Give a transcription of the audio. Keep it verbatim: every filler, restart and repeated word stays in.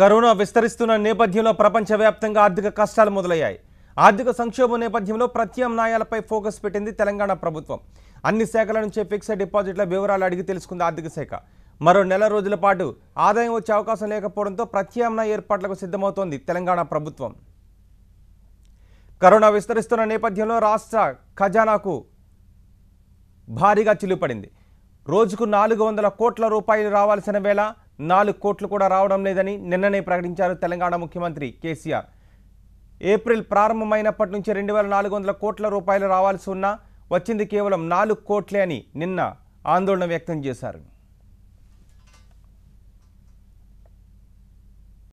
Corona విస్తరిస్తున్న నేపథ్యంలో ప్రపంచవ్యాప్తంగా ఆర్థిక కష్టాలు మొదలయ్యాయి. ఆర్థిక సంక్షోభం నేపథ్యంలో ప్రత్యామ్నాయాలపై ఫోకస్ పెట్టింది తెలంగాణ ప్రభుత్వం. అన్ని శాఖల నుంచి ఫిక్స్డ్ డిపాజిట్ల వివరాలు అడిగి తెలుసుకుంది ఆర్థిక శాఖ. మరో నెల రోజుల పాటు ఆదాయం వచ్చే అవకాశం లేకపోవడంతో ప్రత్యామ్నాయ ఏర్పాట్లకు సిద్ధమవుతోంది తెలంగాణ ప్రభుత్వం. కరోనా విస్తరిస్తున్న నేపథ్యంలో రాష్ట్ర ఖజానాకు భారీగా చిల్లుపడింది. రోజుకు నాలుగు వందల కోట్ల రూపాయలు రావాల్సిన వేళ నాలుగు కోట్లు కూడా రావడం లేదని నిన్ననే ప్రకటించారు తెలంగాణ ముఖ్యమంత్రి కేసీఆర్. ఏప్రిల్ ప్రారంభమైనప్పటి నుంచి రెండు వేల నాలుగు వందల కోట్ల రూపాయలు రావాల్సి ఉన్నా వచ్చింది కేవలం నాలుగు కోట్లే అని నిన్న ఆందోళన వ్యక్తం చేశారు.